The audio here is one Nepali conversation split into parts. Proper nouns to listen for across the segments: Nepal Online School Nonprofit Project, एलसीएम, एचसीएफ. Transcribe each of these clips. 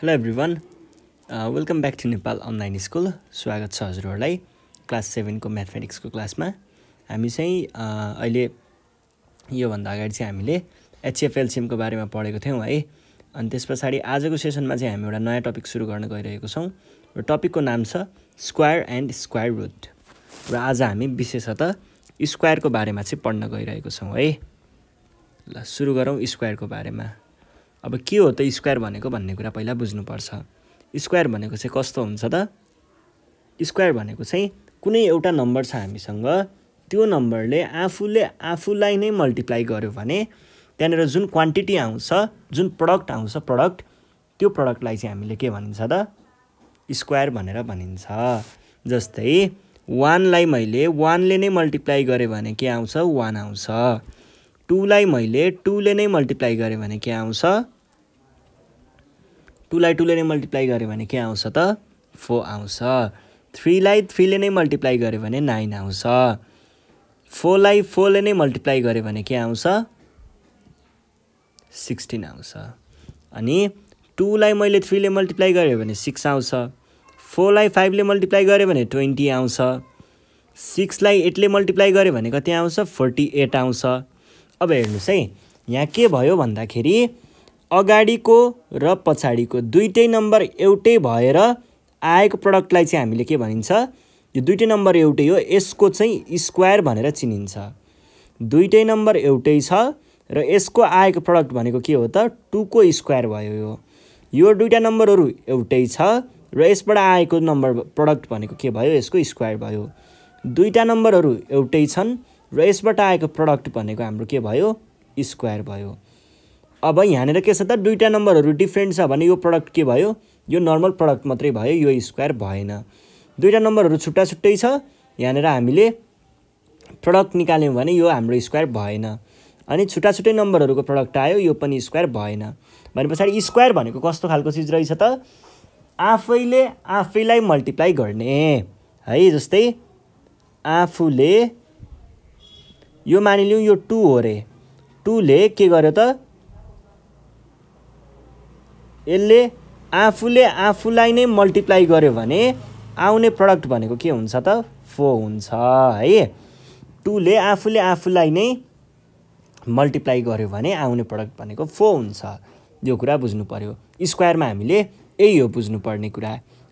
Hello everyone, welcome back to Nepal online school. स्वागत छ हजुरहरुलाई क्लास 7 को मैथमेटिक्स को क्लास में। हामी चाहिँ अहिले यो भन्दा अगाडि चाहिँ हामीले एचसीएफ एलसीएम को बारे में पढेको थियौं है। अनि त्यसपछि आज को सेसन में हामी एउटा नयाँ टपिक सुरु गर्न गइरहेको छौं र टपिक को नाम छ स्क्वायर एंड स्क्वायर रूट। र आज हामी विशेषतः स्क्वायर को बारे में पढ्न गइरहेको छौं है। ल सुरु गरौं स्क्वायर को बारे में। अब के हो त स्क्वायर भनेको भन्ने कुरा पहिला बुझ्नुपर्छ। स्क्वायर भनेको चाहिँ कस्तो हुन्छ त? स्क्वायर भनेको चाहिँ कुनै एउटा नम्बर छ हामीसँग, त्यो नम्बरले आफूलाई नै मल्टिप्लाई गर्यो भने त्यहाँनेर जुन क्वान्टिटी आउँछ, जुन प्रोडक्ट आउँछ, त्यो प्रोडक्टलाई चाहिँ हामीले के भनिन्छ त? स्क्वायर भनेर भनिन्छ। जस्तै 1 लाई मैले 1 ले नै मल्टिप्लाई गरे भने के आउँछ? 1 आउँछ। 2 लाई मैले 2 ले नै मल्टिप्लाई गरे भने के आउँछ? 2 लाई 2 ले मल्टिप्लाई गरे भने के आउँछ त? 4 आउँछ। 3 लाई 3 ले मल्टिप्लाई गरे भने 9 आउँछ। 4 लाई 4 ले मल्टिप्लाई गरे भने के आउँछ? 16 आउँछ। अनि 2 लाई मैले 3 ले मल्टिप्लाई गरे भने 6 आउँछ। 4 लाई 5 ले मल्टिप्लाई गरे भने 20 आउँछ। 6 लाई 8 ले मल्टिप्लाई गरे भने कति आउँछ? 48 आउँछ। अब हेर्नुस् है, यहाँ के भयो भन्दाखेरि अगाडीको र पछाडीको दुईटै नम्बर एउटै भएर आएको प्रोडक्टलाई चाहिँ हामीले के भनिन्छ? यो दुईटै नम्बर एउटै हो, यसको चाहिँ स्क्वायर भनेर चिनिन्छ। दुईटै नम्बर एउटै छ र यसको आएको प्रोडक्ट भनेको के हो त? 2 को स्क्वायर भयो। यो दुईटा नम्बरहरु एउटै छ र यसबाट आएको नम्बर प्रोडक्ट भनेको के भयो? यसको स्क्वायर भयो। दुईटा नम्बरहरु एउटै छन् र यसबाट आएको प्रोडक्ट भनेको हाम्रो के भयो? स्क्वायर भयो। अब यहाँ के दुईटा नंबर डिफ्रेंट है, यो प्रोडक्ट के भो? यो नर्मल प्रोडक्ट मत भो, यो स्क्वायर भएन। दुईटा नंबर छुट्टा छुट्टै छ, यहाँ हामीले प्रोडक्ट निकाल्यौं भने यो हाम्रो स्क्वायर भएन। अनि छुट्टा छुट्टै नंबर को प्रोडक्ट आयो, यो पनि स्क्वायर भएन। भनेपछि स्क्वायर भनेको कस्तो खालको चीज रहेछ त? आफैले आफैलाई मल्टिप्लाई गर्ने है। जस्तै आफूले यो मानिलियौ यो 2 हो रे, 2 ले के गर्यो त? यसले आफूले आफूलाई नै मल्टिप्लाई गर्यो भने आउने प्रोडक्ट भनेको के हुन्छ त? 4 हुन्छ है। 2 ले आफूले आफूलाई नै मल्टिप्लाई गर्यो भने आउने प्रोडक्ट भनेको 4 हुन्छ। यो कुरा बुझ्नु पर्यो। स्क्वायरमा हामीले यही हो बुझ्नुपर्ने कुरा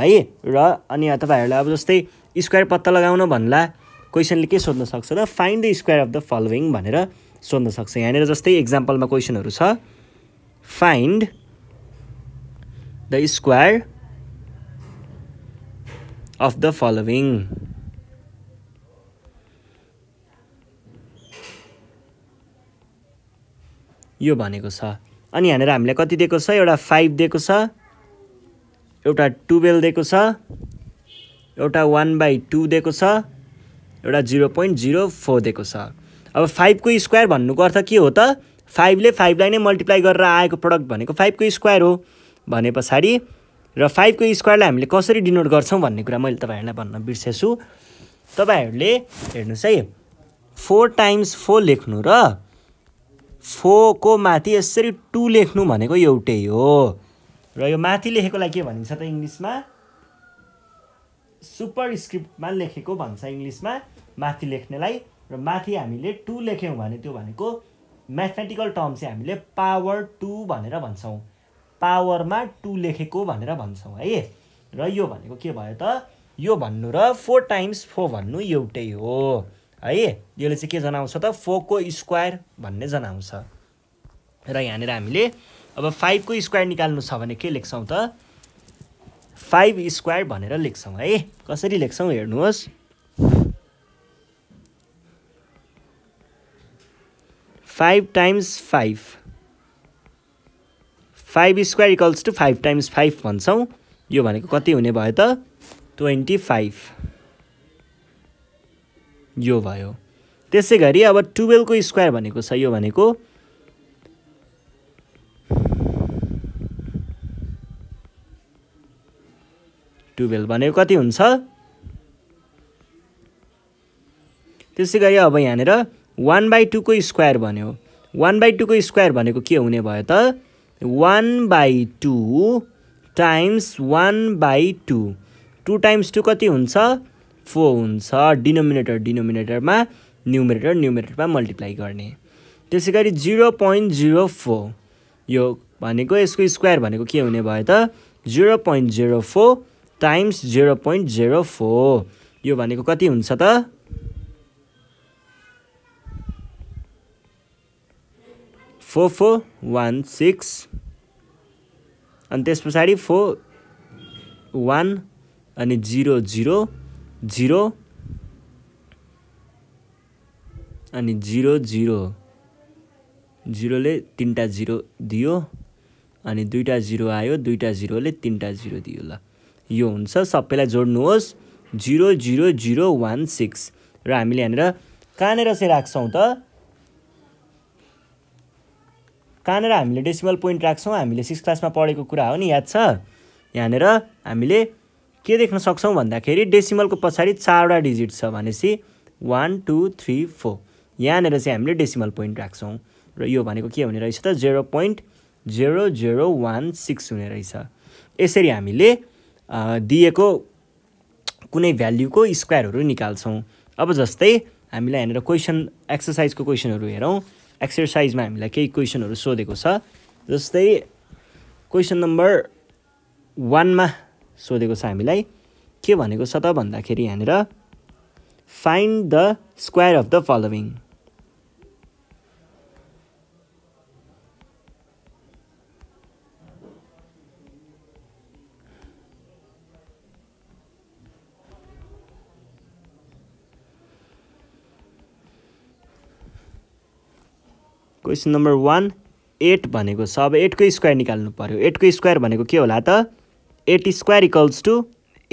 है। र अनि तपाईहरुले अब जस्तै स्क्वायर पत्ता लगाउन भन्ला क्वेशनले के सोध्न सक्छ त? Find the square of the following भनेर सोध्न सक्छ। यहाँ जस्तै एक्जाम्पलमा क्वेशनहरु छ, find the square of the following, यो भनेको छ। अनि यहाँ हामीले कति दिएको छ? एउटा 5 दिएको छ, एउटा 12 दिएको छ, एउटा 1/2 दिएको छ, एउटा 0.04 दिएको छ। अब 5 को स्क्वायर भन्नुको अर्थ के हो त? 5 ले 5 लाई नै मल्टिप्लाई गरेर आएको प्रोडक्ट भनेको 5 को स्क्वायर हो भनेपछि र 5 को स्क्वायरलाई हामीले कसरी डिनोट गर्छौं भन्ने कुरा मैले तपाईहरुलाई भन्न बिर्सेछु। तपाईहरुले हेर्नुस् है, 4 टाइम्स 4 लेख्नु र 4 को माथि यसरी 2 लेख्नु भनेको एउटै हो। र यो माथि लेखेकोलाई के भनिन्छ त? इंग्लिशमा सुपरस्क्रिप्टमा लेखेको भन्छ, इंग्लिशमा माथि लेख्नेलाई। र माथि हामीले 2 लेख्यौं भने त्यो भनेको म्याथमेटिकल टर्म चाहिँ हामीले पावर 2 भनेर भन्छौं। पावर में 2 लेखेको भनेर भन्छौं है। र यो भनेको के भयो त? यो भन्नु र 4 टाइम्स 4 भन्नु एउटै हो है। यसले चाहिँ के जनाउँछ त? 4 को स्क्वायर भन्ने जनाउँछ। र यहाँ हामीले अब 5 को स्क्वायर निकाल्नु छ भने के लेख्छौं त? 5 स्क्वायर भनेर लेख्छौं है। कसरी लेख्छौं हेर्नुहोस्, 5 times 5, 5 square equals to 5 times 5 भन्छौं। यो भनेको कति हुने भयो त? 25 यो भयो। त्यसै गरी अब 12 को स्क्वायर भनेको छ, यो भनेको 12 भनेको कति हुन्छ? त्यसै गरी अब यहाँ 1/2 को स्क्वायर भन्यो। 1/2 को स्क्वायर भनेको के हुने भयो त? 1/2 टाइम्स 1/2 2 टाइम्स 2 कति हुन्छ 4 हुन्छ डिनोमिनेटर डिनोमिनेटरमा न्युमरेटर न्युमरेटरमा मल्टिप्लाई गर्ने त्यसैगरी 0.04 यो भनेको यसको स्क्वायर भनेको के हुने भयो त 0.04 टाइम्स 0.04 यो भनेको कति हुन्छ त 4416 अनि त्यसपछि 41 अनि 000 अनि 00 ले तीनटा 0 दियो अनि दुईटा 0 आयो दुईटा 0 ले तीनटा 0 दियो ल यो हुन्छ सबैलाई जोड्नुहोस् 00016 र हामीले हैन र कानेर से राख्छौं त कानेर हामीले डेसिमल पोइन्ट राख्छौं हामीले 6 क्लासमा पढेको कुरा हो नि याद छ यानेर हामीले के देख्न सक्छौं भन्दाखेरि डेसिमलको पछाडी 4 वटा डिजिट छ भनेसी 1 2 3 4 यानेर चाहिँ हामीले डेसिमल पोइन्ट राख्छौं र यो भनेको के हुने रहेछ त 0.0016 हुने रहेछ यसरी हामीले दिएको कुनै भ्यालुको स्क्वायरहरु निकाल्छौं अब जस्तै हामीले हैन र क्वेशन एक्सरसाइजको क्वेशनहरु हेरौं एक्सरसाइज में हामीलाई केही क्वेशनहरु सोधेको छ जस्तै क्वेशन नंबर 1 मा सोधेको छ हामीलाई के भनेको छ त भन्दाखेरि यहाँ हेर find the square of the following question number 1 8 भनेको छ अब 8 को स्क्वायर निकाल्नु पर्यो 8 को स्क्वायर भनेको के होला त 8 स्क्वायर इक्वल्स टु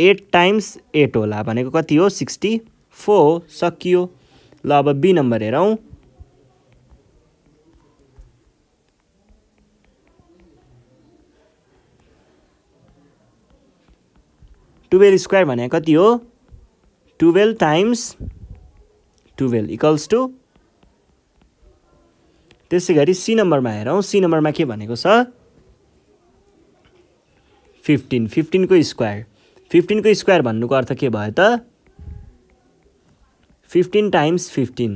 8 टाइम्स 8 होला भनेको कति हो 64 सकियो ल अब बी नम्बर हेरौं टुवेल्व स्क्वायर भनेको कति हो 12 टाइम्स 12 इक्वल्स टु त्यसैगरी सी नम्बरमा हेरौं सी नम्बरमा के भनेको छ 15 15 को स्क्वायर 15 को स्क्वायर भन्नुको अर्थ के भयो त 15 टाइम्स 15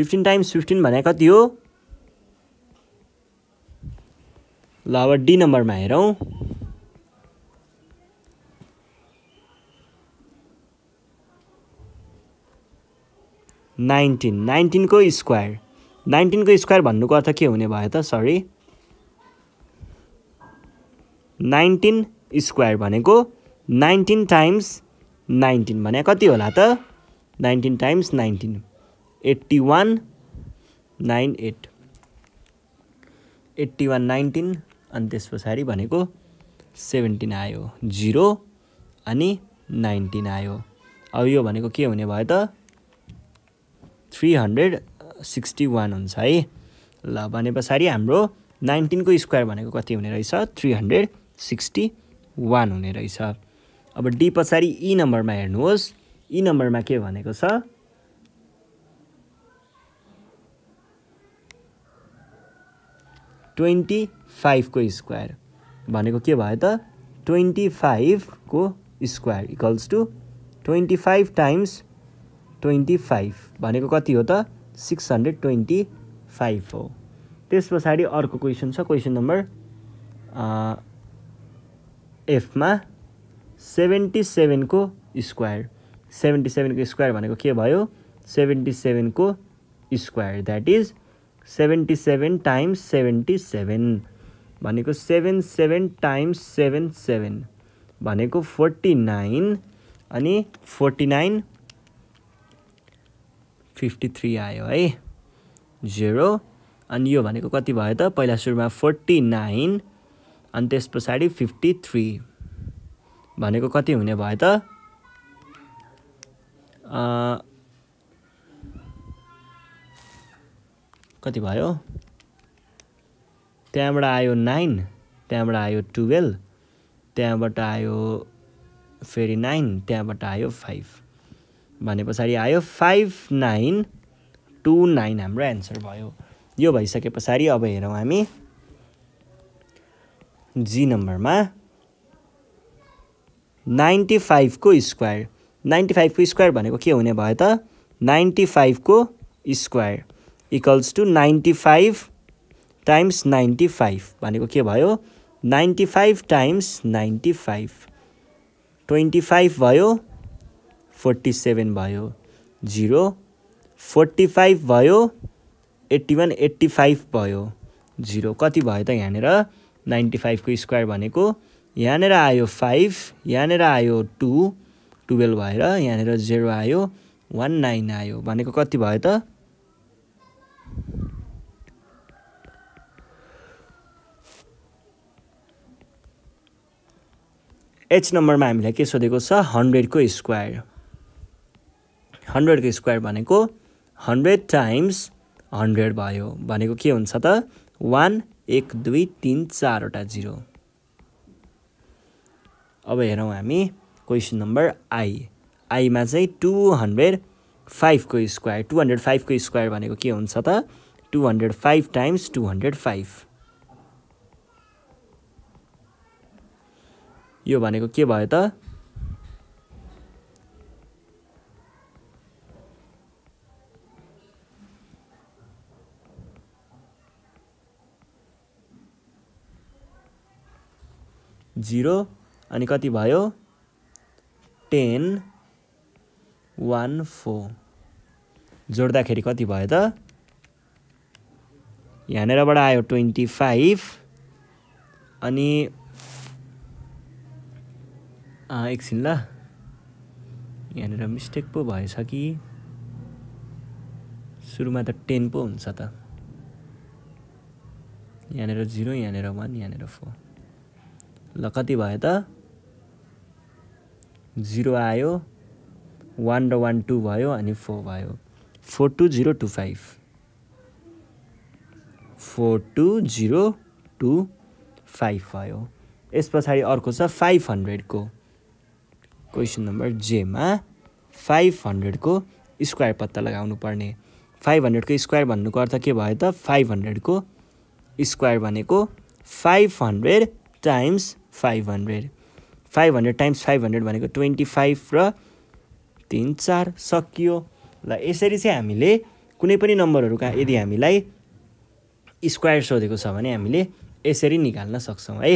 15 टाइम्स 15 भनेको कति हो ल अब डी नम्बरमा हेरौं 19 19 को स्क्वायर 19 को स्क्वायर भन्नुको अर्थ के हुने भयो त सरी 19 स्क्वायर भनेको 19 टाइम्स 19 भने कति होला त 19 टाइम्स 19 8198 8119 अनि त्यसपछि भनेको 17 आयो 0 अनि 19 आयो अब यो भनेको के हुने भयो त 361 हुन्छ है ल भनेपछि हाम्रो 19 को स्क्वायर भनेको कति हुने रहेछ 361 हुने रहेछ अब डी पछाडी ई नम्बरमा हेर्नुहोस् ई नम्बरमा के भनेको छ 25 को स्क्वायर भनेको के भयो त 25 को स्क्वायर इक्वल्स टु 25 टाइम्स 25 भनेको कति हो त 625 हो त्यसपछि अर्को क्वेशन छ क्वेशन नम्बर एफ मा 77 को स्क्वायर 77 को स्क्वायर भनेको के भयो 77 को स्क्वायर दैट इज 77 टाइम्स 77 भनेको 77 टाइम्स 77 भनेको 49 अनि 49 53 आयो है 0 अनि यो भनेको कति भयो त पहिला सुरुमा 49 अनि त्यसपछि 53 भनेको कति हुने भयो त त्यहाँबाट आयो 9 त्यहाँबाट आयो 12 त्यहाँबाट आयो फेरि 9 त्यहाँबाट आयो 5 भनेपछि आयो 5929 हाम्रो आन्सर भयो यो भइसकेपछि अब हेरौं हामी जी नंबर में 95 को स्क्वायर 95 को स्क्वायर भनेको के हुने भयो त 95 को स्क्वायर इक्वल्स टू 95 टाइम्स 95 भनेको के भयो 95 टाइम्स 95 25 भयो 47 भयो 0 45 भयो 81 85 भयो 0 कति भयो त यहाँनेर 95 को स्क्वायर भनेको यहाँनेर आयो 5 यहाँनेर आयो 2 12 भएर यहाँनेर 0 आयो 19 आयो भनेको कति भयो त 8 नंबर में हमें के सोधेको छ 100 को स्क्वायर 100 को स्क्वायर भनेको 100 टाइम्स 100 भयो भनेको के हुन्छ त 1 1 2 3 4 वटा 0 अब हेरौं हामी क्वेशन नंबर आई मा चाहिँ 205 को स्क्वायर 205 को स्क्वायर भनेको के हुन्छ त 205 टाइम्स 205 यो भनेको के भयो त 0 अनि कति भयो 10 1 4 जोड्दाखेरि कति भयो त यहाँनेरबाट आयो 25 अनि एक छिन ल यहाँ मिस्टेक पो भएछ कि सुरुमा त 10 पो हुन्छ त यहाँ 0 यहाँ 1 यहाँ 4 ल कति भयो त 0 आयो 1 र 1 2 भयो अनि 4 भयो 4 2 0 2 5 4 2 0 2 5 भयो इस पछाडी अर्को छ 500 को क्वेशन नंबर जे में 500 को स्क्वायर पत्ता लगाउनु पर्ने 500 को स्क्वायर भन्नुको अर्थ के भयो त 500 को स्क्वायर भनेको 500 टाइम्स 500 500 टाइम्स 500 भनेको 25 र 3 4 सकियो ल यसरी चाहिँ हामीले कुनै पनि नम्बरहरुका यदि हामीलाई स्क्वायर सोधेको छ भने हामीले यसरी निकाल्न सक्छौं है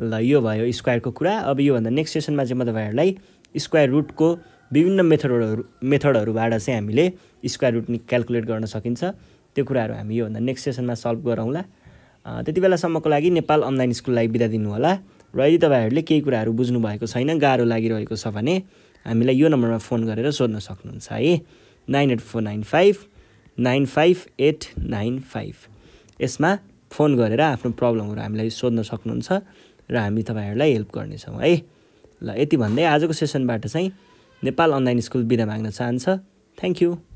ल यो भयो स्क्वायर को कुरा। अब यो भन्दा नेक्स्ट सेसन में चाहिँ म तपाईहरुलाई स्क्वायर रूट को विभिन्न मेथडहरुबाट चाहिँ हामीले स्क्वायर रूट क्याल्कुलेट गर्न सकिन्छ त्यो कुराहरु हामी यो भन्दा नेक्स्ट सेसन में सल्भ गरौँला। त्यतिबेलासम्मको लागि नेपाल अनलाइन स्कूल लाई बिदा दिनु होला र यदि तपाईहरुले केही कुराहरु बुझ्नु भएको छैन गाह्रो लागिरहेको छ भने हामीलाई यो नम्बरमा फोन गरेर सोध्न सक्नुहुन्छ है 9849595895 यसमा फोन गरेर आफ्नो प्रब्लमहरु हामीलाई सोध्न सक्नुहुन्छ र हामी तपाईहरुलाई हेल्प गर्ने छौं है। ल यति भन्दै आजको सेसनबाट चाहिँ नेपाल अनलाइन स्कूल बिदा माग्न चाहन्छ। Thank you.